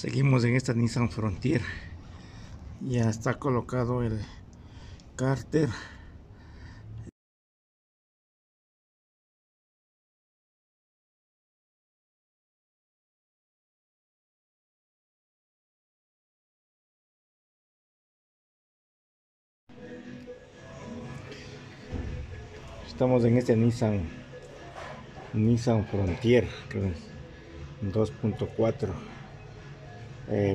Seguimos en esta Nissan Frontier. Ya está colocado el cárter. Estamos en este Nissan Frontier 2.4.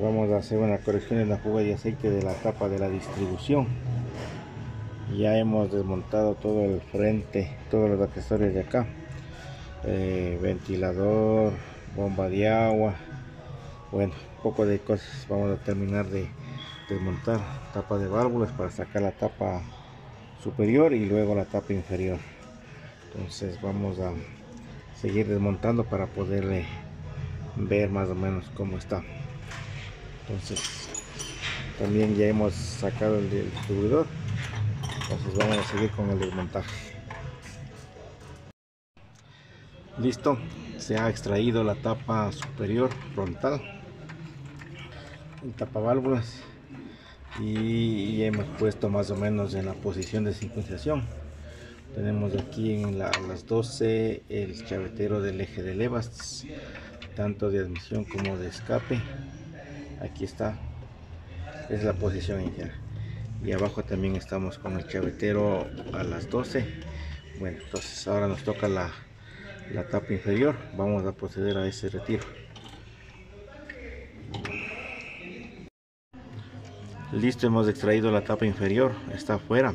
Vamos a hacer una corrección en la fuga de aceite de la tapa de la distribución. Ya hemos desmontado todo el frente, todos los accesorios de acá, ventilador, bomba de agua, bueno, un poco de cosas. Vamos a terminar de desmontar tapa de válvulas para sacar la tapa superior y luego la tapa inferior. Entonces vamos a seguir desmontando para poderle ver más o menos cómo está. Entonces también ya hemos sacado el distribuidor, entonces vamos a seguir con el desmontaje. Listo, se ha extraído la tapa superior frontal, el tapaválvulas, y hemos puesto más o menos en la posición de sincronización. Tenemos aquí en las 12 el chavetero del eje de levas, tanto de admisión como de escape. Aquí está, es la posición inicial, y abajo también estamos con el chavetero a las 12. Bueno, entonces ahora nos toca la tapa inferior. Vamos a proceder a ese retiro. Listo, hemos extraído la tapa inferior, está afuera,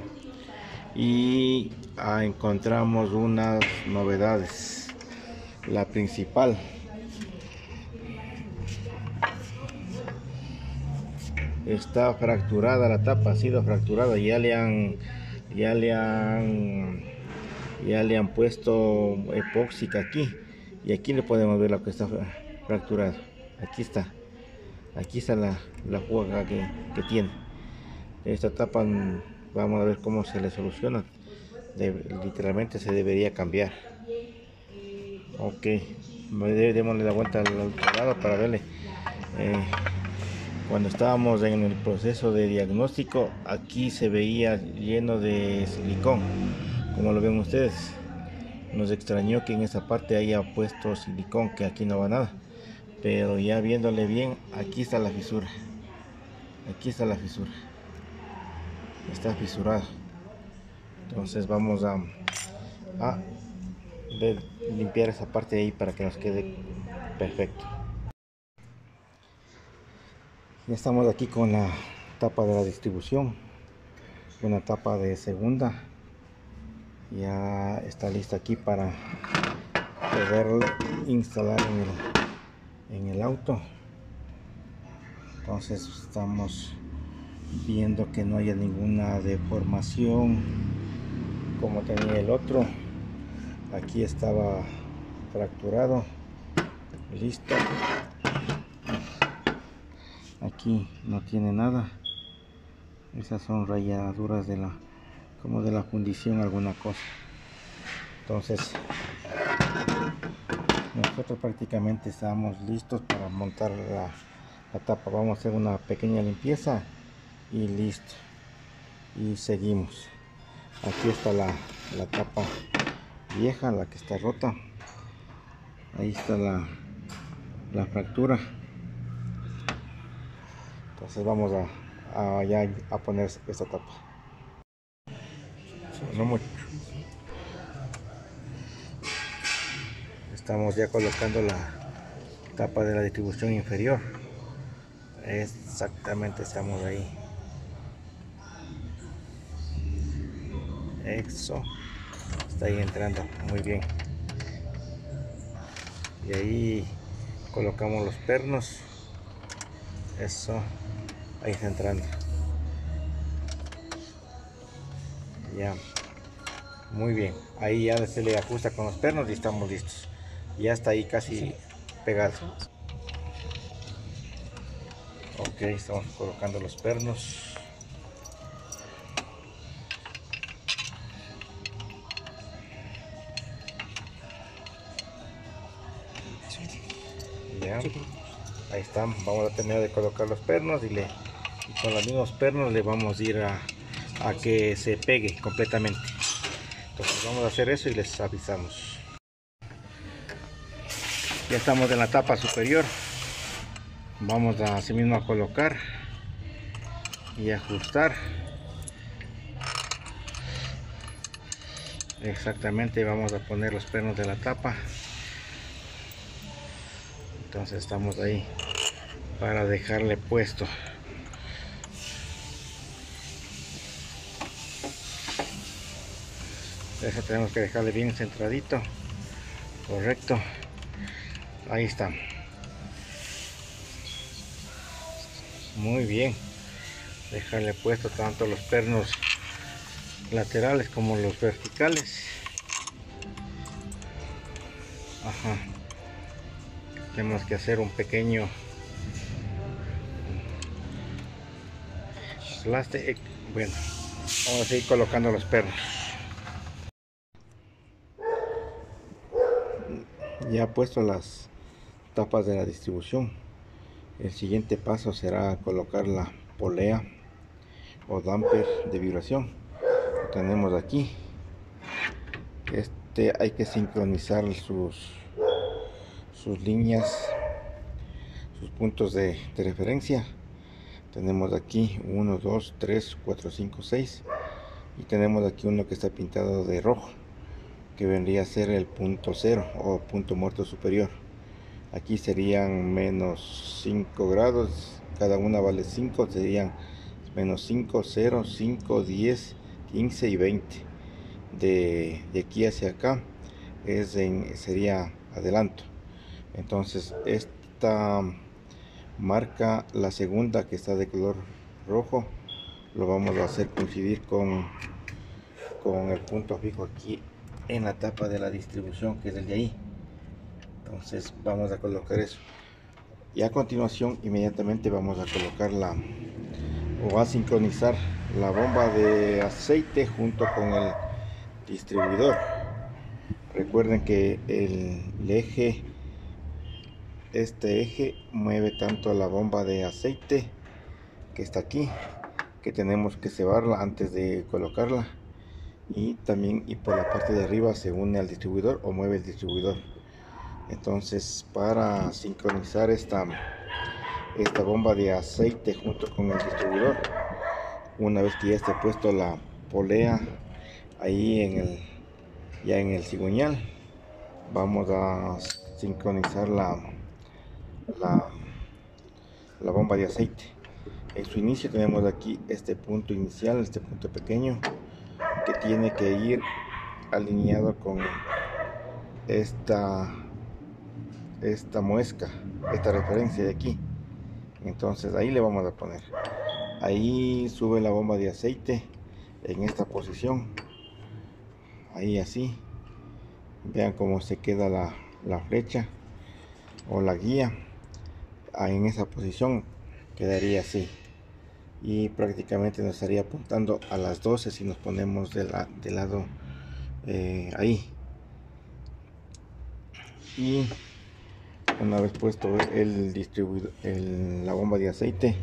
y encontramos unas novedades. La principal, está fracturada la tapa, ha sido fracturada. Ya le han puesto epóxica aquí, y aquí le podemos ver lo que está fracturado. Aquí está la fuga que tiene esta tapa. Vamos a ver cómo se le soluciona. Literalmente se debería cambiar. Ok, démosle la vuelta al otro lado para verle. Cuando estábamos en el proceso de diagnóstico, aquí se veía lleno de silicón, como lo ven ustedes. Nos extrañó que en esa parte haya puesto silicón, que aquí no va nada, pero ya viéndole bien, aquí está la fisura. Aquí está la fisura, está fisurado. Entonces vamos a limpiar esa parte de ahí para que nos quede perfecto. Ya estamos aquí con la tapa de la distribución, una tapa de segunda. Ya está lista aquí para poder instalar en el auto. Entonces estamos viendo que no haya ninguna deformación como tenía el otro. Aquí estaba fracturado. Listo, aquí no tiene nada. Esas son rayaduras como de la fundición, alguna cosa. Entonces nosotros prácticamente estamos listos para montar la tapa. Vamos a hacer una pequeña limpieza y listo, y seguimos. Aquí está la tapa vieja, la que está rota. Ahí está la fractura. Entonces vamos a poner esta tapa. No mucho. Estamos ya colocando la tapa de la distribución inferior. Exactamente, estamos ahí. Eso está ahí entrando muy bien, y ahí colocamos los pernos. Eso ahí está entrando ya muy bien. Ahí ya se le ajusta con los pernos y estamos listos. Ya está ahí casi pegado. Ok, estamos colocando los pernos. Ya. Ahí están, vamos a terminar de colocar los pernos y con los mismos pernos le vamos a ir a que se pegue completamente. Entonces vamos a hacer eso y les avisamos. Ya estamos en la tapa superior, vamos a así mismo a colocar y ajustar exactamente. Vamos a poner los pernos de la tapa. Entonces estamos ahí para dejarle puesto. Eso tenemos que dejarle bien centradito, correcto. Ahí está, muy bien. Dejarle puesto tanto los pernos laterales como los verticales. Ajá. Tenemos que hacer un pequeño aplaste. Bueno, vamos a seguir colocando los pernos. Ya he puesto las tapas de la distribución. El siguiente paso será colocar la polea o damper de vibración. Lo tenemos aquí. Hay que sincronizar sus líneas, sus puntos de referencia. Tenemos aquí 1, 2, 3, 4, 5, 6 y tenemos aquí uno que está pintado de rojo, que vendría a ser el punto 0 o punto muerto superior. Aquí serían menos 5 grados, cada una vale 5, serían menos 5, 0, 5, 10, 15 y 20. De aquí hacia acá sería adelanto. Entonces esta marca, la segunda que está de color rojo, lo vamos a hacer coincidir con el punto fijo aquí en la tapa de la distribución, que es el de ahí. Entonces vamos a colocar eso y a continuación inmediatamente vamos a colocar o a sincronizar la bomba de aceite junto con el distribuidor. Recuerden que este eje mueve tanto la bomba de aceite que está aquí, que tenemos que cebarla antes de colocarla, y por la parte de arriba se une al distribuidor o mueve el distribuidor. Entonces para sincronizar esta bomba de aceite junto con el distribuidor, una vez que ya esté puesto la polea ahí ya en el cigüeñal, vamos a sincronizar la bomba de aceite. En su inicio tenemos aquí este punto inicial, este punto pequeño, que tiene que ir alineado con esta muesca, esta referencia de aquí. Entonces ahí le vamos a poner, ahí sube la bomba de aceite en esta posición, ahí así. Vean cómo se queda la flecha o la guía en esa posición, quedaría así y prácticamente nos estaría apuntando a las 12 si nos ponemos de lado ahí. Y una vez puesto la bomba de aceite,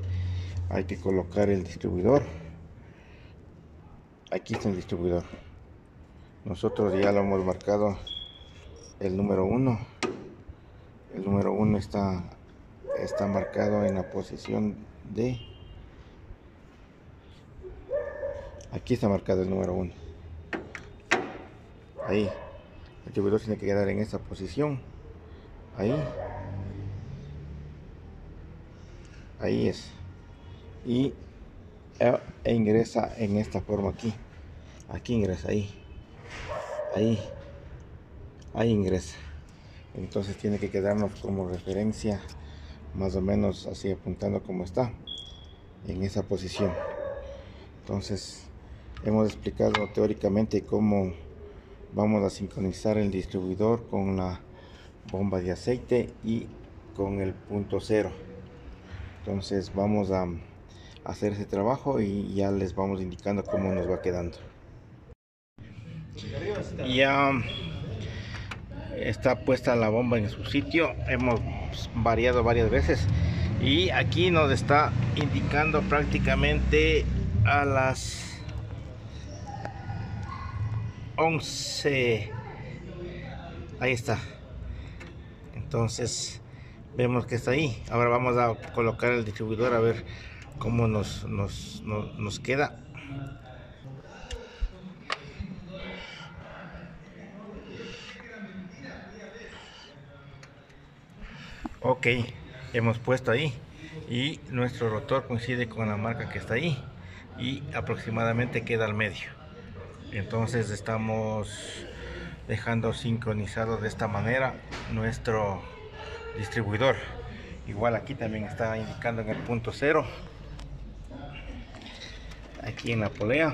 hay que colocar el distribuidor. Aquí está el distribuidor, nosotros ya lo hemos marcado, el número 1. El número 1 está marcado en la posición de aquí, está marcado el número 1 ahí. El distribuidor tiene que quedar en esta posición. Ahí es, y ingresa en esta forma aquí. Aquí ingresa, ahí ingresa. Entonces tiene que quedarnos como referencia, más o menos así, apuntando como está en esa posición. Entonces hemos explicado teóricamente cómo vamos a sincronizar el distribuidor con la bomba de aceite y con el punto 0. Entonces vamos a hacer ese trabajo y ya les vamos indicando cómo nos va quedando. Ya está puesta la bomba en su sitio. Hemos variado varias veces, y aquí nos está indicando prácticamente a las 11. Ahí está. Entonces vemos que está ahí. Ahora vamos a colocar el distribuidor a ver cómo nos queda. Ok, hemos puesto ahí y nuestro rotor coincide con la marca que está ahí y aproximadamente queda al medio. Entonces estamos dejando sincronizado de esta manera nuestro distribuidor. Igual aquí también está indicando en el punto cero, aquí en la polea.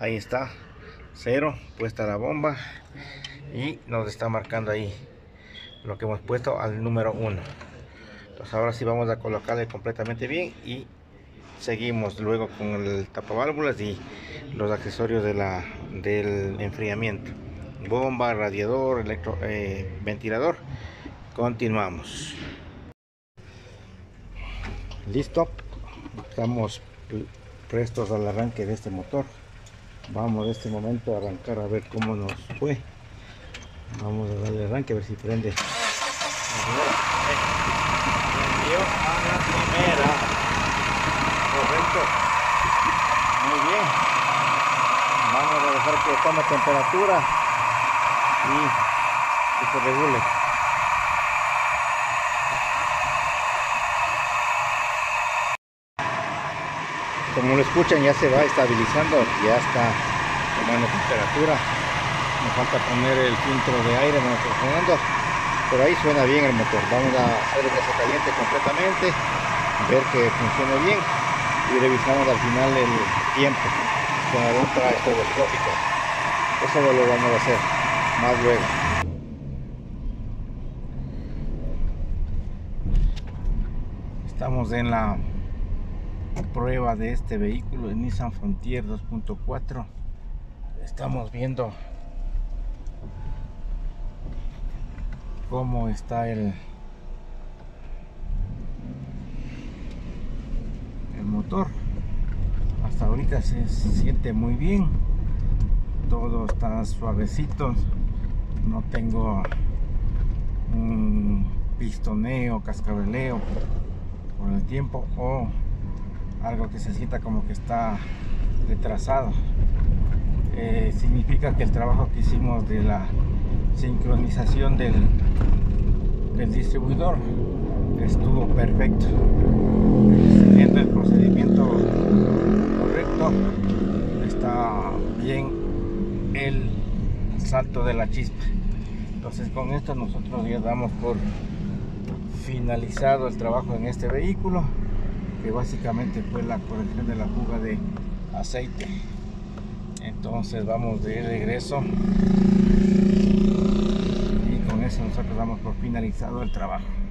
Ahí está cero, puesta la bomba, y nos está marcando ahí lo que hemos puesto al número 1. Entonces ahora sí vamos a colocarle completamente bien y seguimos luego con el tapaválvulas y los accesorios de del enfriamiento, bomba, radiador, ventilador. Continuamos. Listo, estamos prestos al arranque de este motor. Vamos en este momento a arrancar a ver cómo nos fue. Vamos a darle arranque a ver si prende. Prendió a la primera. Correcto. Muy bien. Vamos a dejar que tome temperatura y que se regule. Como lo escuchan, ya se va estabilizando, ya está tomando temperatura. Me falta poner el filtro de aire de nuestro Fernando, pero ahí suena bien el motor. Vamos a hacer que se caliente completamente, ver que funcione bien y revisamos al final el tiempo con algún estroboscópico. Eso lo vamos a hacer más luego. Estamos en la prueba de este vehículo, el Nissan Frontier 2.4. Estamos viendo cómo está el motor. Hasta ahorita se siente muy bien, todo está suavecito, no tengo un pistoneo, cascabeleo por el tiempo o algo que se sienta como que está retrasado. Significa que el trabajo que hicimos de la sincronización del distribuidor estuvo perfecto, siguiendo el procedimiento correcto. Está bien el salto de la chispa. Entonces con esto nosotros ya damos por finalizado el trabajo en este vehículo, que básicamente fue la corrección de la fuga de aceite. Entonces vamos de regreso. Nosotros damos por finalizado el trabajo.